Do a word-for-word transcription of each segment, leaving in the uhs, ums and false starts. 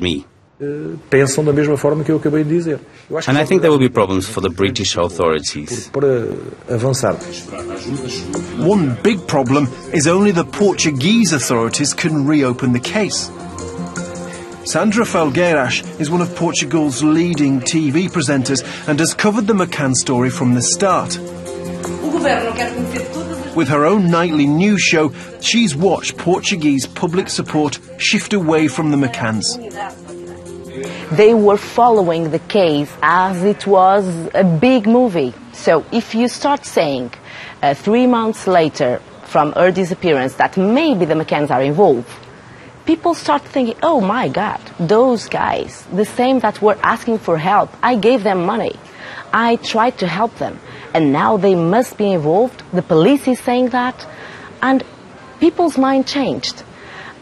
me. And I think there will be problems for the British authorities. One big problem is only the Portuguese authorities can reopen the case. Sandra Falgueiras is one of Portugal's leading T V presenters and has covered the McCann story from the start. With her own nightly news show, she's watched Portuguese public support shift away from the McCanns. They were following the case as it was a big movie. So if you start saying uh, three months later from her disappearance that maybe the McCanns are involved, people start thinking, oh my God, those guys, the same that were asking for help, I gave them money, I tried to help them, and now they must be involved, the police is saying that, and people's mind changed.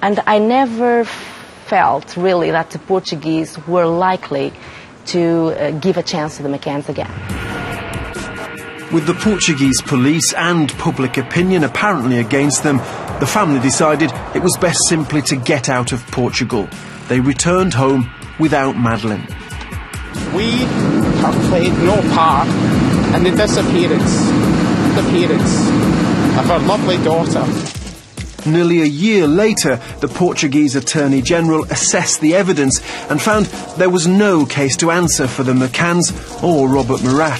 And I never felt really that the Portuguese were likely to uh, give a chance to the McCanns again. With the Portuguese police and public opinion apparently against them, the family decided it was best simply to get out of Portugal. They returned home without Madeleine. We have played no part in the disappearance, disappearance of our lovely daughter. Nearly a year later, the Portuguese Attorney General assessed the evidence and found there was no case to answer for the McCanns or Robert Murat.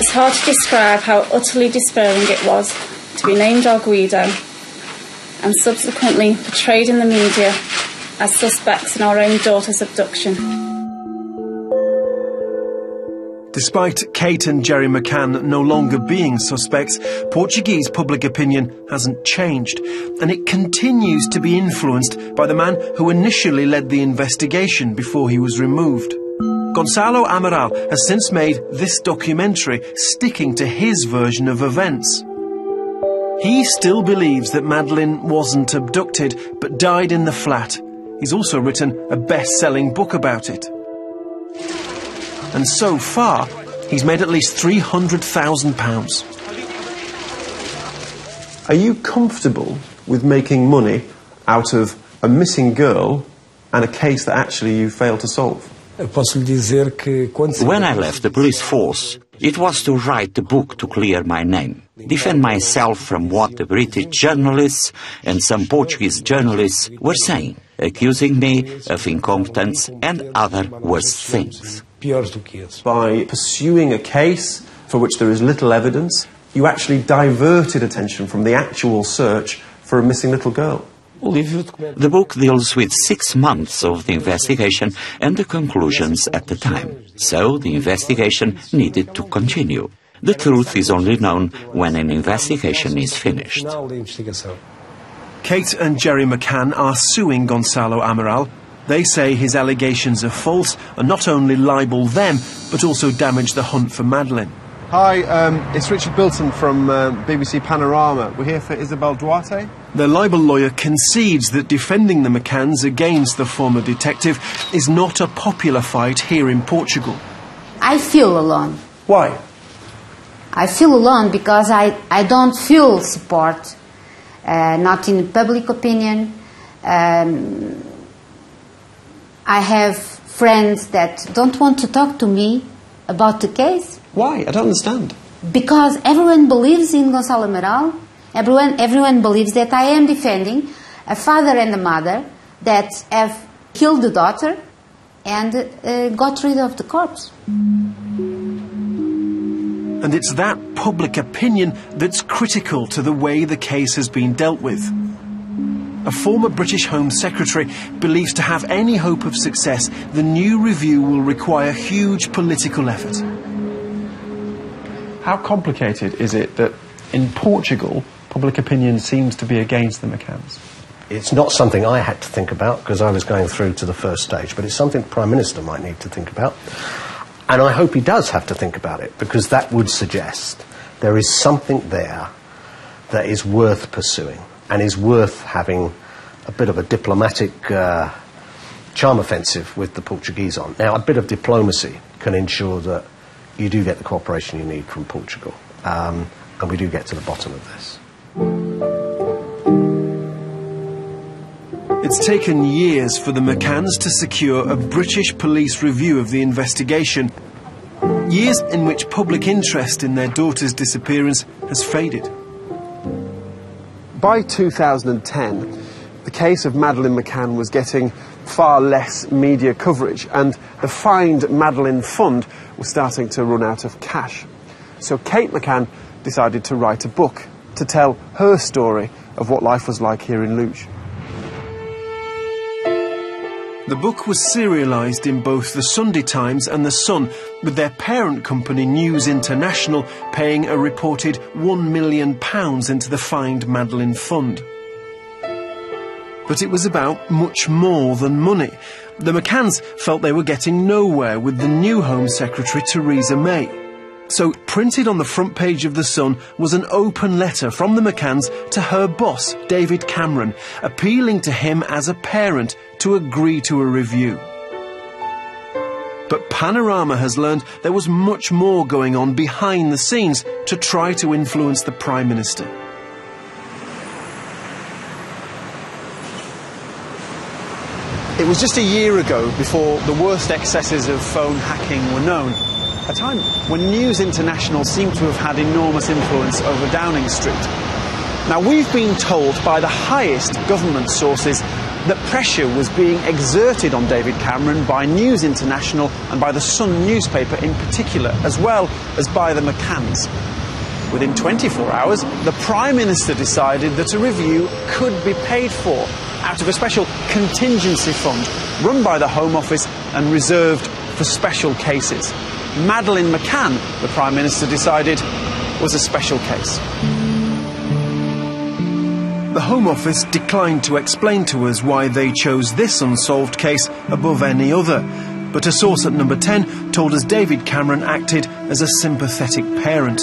It's hard to describe how utterly despairing it was to be named our Guido and subsequently portrayed in the media as suspects in our own daughter's abduction. Despite Kate and Jerry McCann no longer being suspects, Portuguese public opinion hasn't changed, and it continues to be influenced by the man who initially led the investigation before he was removed. Gonçalo Amaral has since made this documentary, sticking to his version of events. He still believes that Madeleine wasn't abducted, but died in the flat. He's also written a best-selling book about it. And so far, he's made at least three hundred thousand pounds. Are you comfortable with making money out of a missing girl and a case that actually you failed to solve? When I left the police force, it was to write the book to clear my name, defend myself from what the British journalists and some Portuguese journalists were saying, accusing me of incompetence and other worse things. By pursuing a case for which there is little evidence, you actually diverted attention from the actual search for a missing little girl. The book deals with six months of the investigation and the conclusions at the time, so the investigation needed to continue. The truth is only known when an investigation is finished. Kate and Jerry McCann are suing Gonçalo Amaral. They say his allegations are false and not only libel them, but also damage the hunt for Madeleine. Hi, um, it's Richard Bilton from uh, B B C Panorama. We're here for Isabel Duarte. The libel lawyer concedes that defending the McCanns against the former detective is not a popular fight here in Portugal. I feel alone. Why? I feel alone because I, I don't feel support, uh, not in public opinion. Um, I have friends that don't want to talk to me about the case. Why? I don't understand. Because everyone believes in Gonçalo Amaral. Everyone, everyone believes that I am defending a father and a mother that have killed the daughter and uh, got rid of the corpse. And it's that public opinion that's critical to the way the case has been dealt with. A former British Home Secretary believes to have any hope of success, the new review will require huge political effort. How complicated is it that in Portugal, public opinion seems to be against the McCanns? It's not something I had to think about because I was going through to the first stage, but it's something the Prime Minister might need to think about. And I hope he does have to think about it, because that would suggest there is something there that is worth pursuing and is worth having a bit of a diplomatic uh, charm offensive with the Portuguese on. Now, a bit of diplomacy can ensure that you do get the cooperation you need from Portugal, um, and we do get to the bottom of this. It's taken years for the McCanns to secure a British police review of the investigation, years in which public interest in their daughter's disappearance has faded. By two thousand ten, the case of Madeleine McCann was getting far less media coverage, and the Find Madeleine Fund was starting to run out of cash. So Kate McCann decided to write a book to tell her story of what life was like here in Luch. The book was serialised in both the Sunday Times and the Sun, with their parent company News International paying a reported one million pounds into the Find Madeleine Fund. But it was about much more than money. The McCanns felt they were getting nowhere with the new Home Secretary, Theresa May. So, printed on the front page of The Sun was an open letter from the McCanns to her boss, David Cameron, appealing to him as a parent to agree to a review. But Panorama has learned there was much more going on behind the scenes to try to influence the Prime Minister. It was just a year ago before the worst excesses of phone hacking were known, a time when News International seemed to have had enormous influence over Downing Street. Now, we've been told by the highest government sources that pressure was being exerted on David Cameron by News International and by the Sun newspaper in particular, as well as by the McCanns. Within twenty-four hours, the Prime Minister decided that a review could be paid for out of a special contingency fund run by the Home Office and reserved for special cases. Madeleine McCann, the Prime Minister decided, was a special case. The Home Office declined to explain to us why they chose this unsolved case above any other, but a source at Number ten told us David Cameron acted as a sympathetic parent.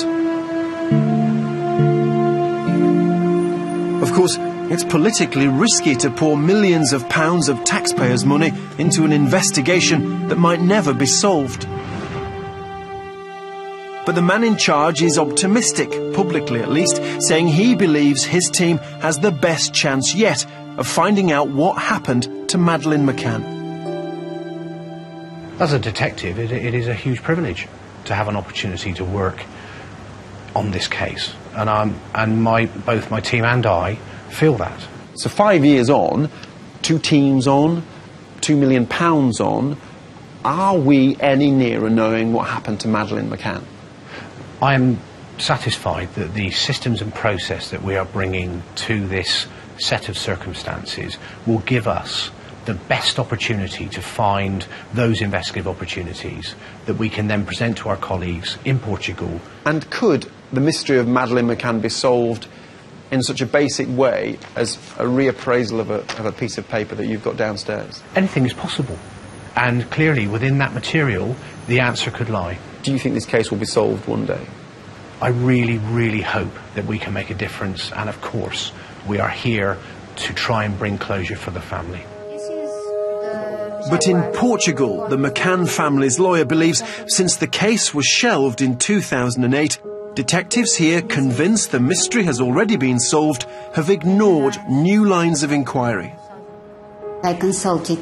Of course, it's politically risky to pour millions of pounds of taxpayers' money into an investigation that might never be solved. But the man in charge is optimistic, publicly at least, saying he believes his team has the best chance yet of finding out what happened to Madeleine McCann. As a detective, it, it is a huge privilege to have an opportunity to work on this case, and, I'm, and my, both my team and I feel that. So five years on, two teams on, two million pounds on, are we any nearer knowing what happened to Madeleine McCann? I am satisfied that the systems and process that we are bringing to this set of circumstances will give us the best opportunity to find those investigative opportunities that we can then present to our colleagues in Portugal. And could the mystery of Madeleine McCann be solved in such a basic way as a reappraisal of a, of a piece of paper that you've got downstairs? Anything is possible. And clearly, within that material, the answer could lie. Do you think this case will be solved one day? I really, really hope that we can make a difference. And of course, we are here to try and bring closure for the family. But in Portugal, the McCann family's lawyer believes since the case was shelved in two thousand eight, detectives here, convinced the mystery has already been solved, have ignored new lines of inquiry. I consulted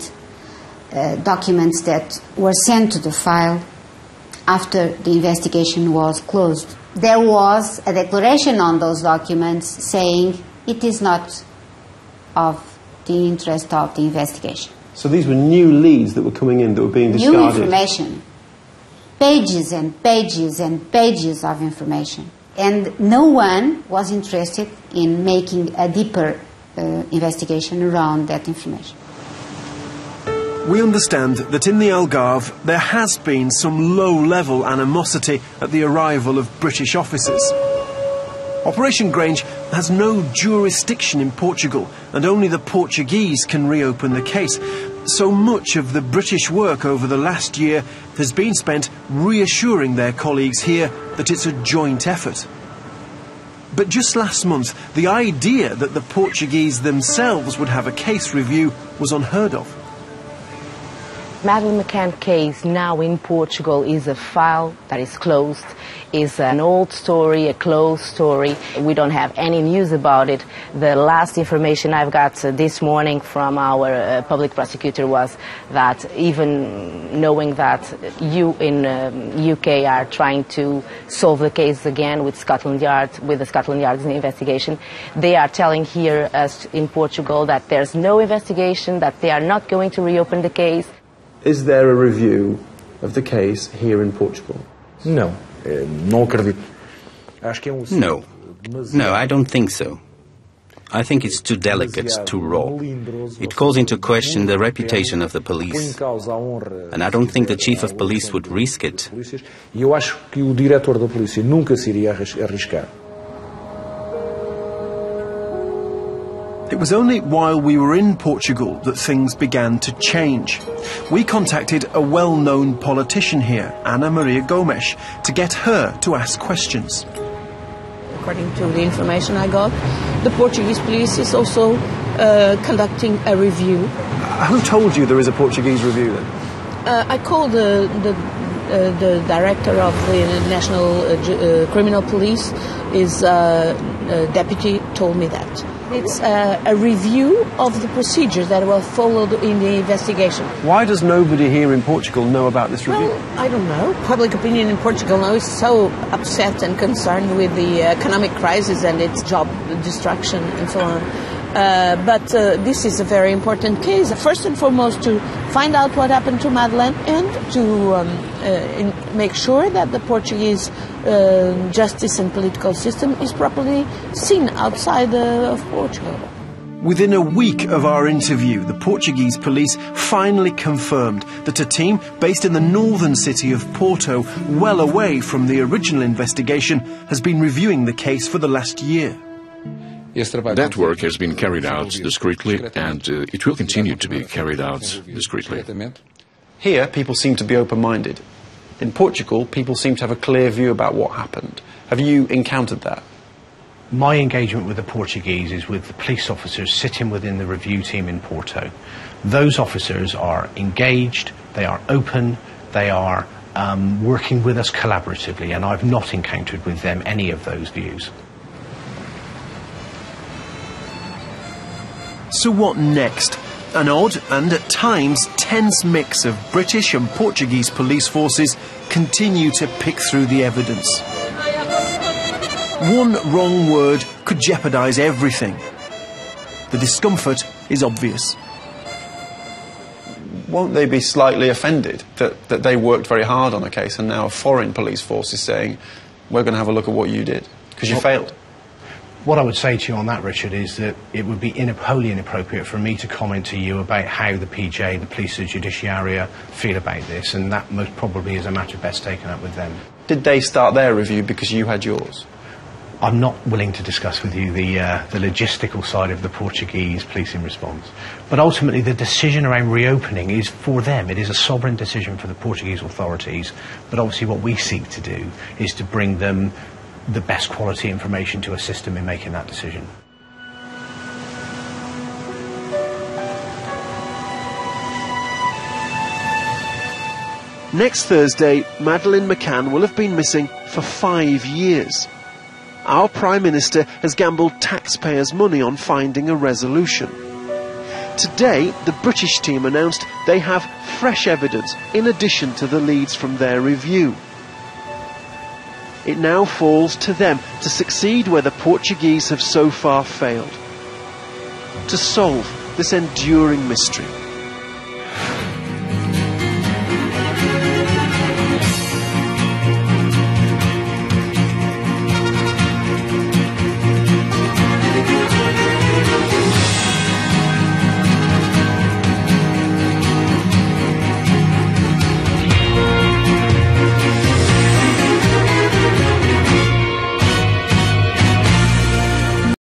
uh, documents that were sent to the file after the investigation was closed. There was a declaration on those documents saying it is not of the interest of the investigation. So these were new leads that were coming in that were being discarded? New information. Pages and pages and pages of information. And no one was interested in making a deeper uh, investigation around that information. We understand that in the Algarve there has been some low-level animosity at the arrival of British officers. Operation Grange has no jurisdiction in Portugal, and only the Portuguese can reopen the case. So much of the British work over the last year has been spent reassuring their colleagues here that it's a joint effort. But just last month, the idea that the Portuguese themselves would have a case review was unheard of. Madeleine McCann case now in Portugal is a file that is closed, is an old story, a closed story. We don't have any news about it. The last information I've got uh, this morning from our uh, public prosecutor was that even knowing that you in um, U K are trying to solve the case again with Scotland Yard, with the Scotland Yard's investigation, they are telling here us in Portugal that there's no investigation, that they are not going to reopen the case. Is there a review of the case here in Portugal? No. No. No, I don't think so. I think it's too delicate, too raw. It calls into question the reputation of the police. And I don't think the chief of police would risk it. It was only while we were in Portugal that things began to change. We contacted a well-known politician here, Ana Maria Gomes, to get her to ask questions. According to the information I got, the Portuguese police is also uh, conducting a review. Who told you there is a Portuguese review then? Uh, I called the, the, uh, the director of the National uh, uh, Criminal Police. His uh, uh, deputy told me that. It's uh, a review of the procedures that were followed in the investigation. Why does nobody here in Portugal know about this review? Well, I don't know. Public opinion in Portugal now is so upset and concerned with the economic crisis and its job destruction and so on. Uh, but uh, this is a very important case. First and foremost, to find out what happened to Madeleine and to um, uh, in make sure that the Portuguese uh, justice and political system is properly seen outside uh, of Portugal. Within a week of our interview, the Portuguese police finally confirmed that a team based in the northern city of Porto, well away from the original investigation, has been reviewing the case for the last year. That work has been carried out discreetly, and uh, it will continue to be carried out discreetly. Here, people seem to be open-minded. In Portugal, people seem to have a clear view about what happened. Have you encountered that? My engagement with the Portuguese is with the police officers sitting within the review team in Porto. Those officers are engaged, they are open, they are um, working with us collaboratively, and I've not encountered with them any of those views. So what next? An odd and at times tense mix of British and Portuguese police forces continue to pick through the evidence. One wrong word could jeopardise everything. The discomfort is obvious. Won't they be slightly offended that, that they worked very hard on a case and now a foreign police force is saying, we're going to have a look at what you did, because you failed? What I would say to you on that, Richard, is that it would be wholly inappropriate for me to comment to you about how the P J, the police and judiciaria, feel about this, and that most probably is a matter best taken up with them. Did they start their review because you had yours? I'm not willing to discuss with you the, uh, the logistical side of the Portuguese policing response. But ultimately, the decision around reopening is for them. It is a sovereign decision for the Portuguese authorities, but obviously what we seek to do is to bring them the best quality information to assist them in making that decision. Next Thursday, Madeleine McCann will have been missing for five years. Our Prime Minister has gambled taxpayers' money on finding a resolution. Today, the British team announced they have fresh evidence in addition to the leads from their review. It now falls to them to succeed where the Portuguese have so far failed, to solve this enduring mystery.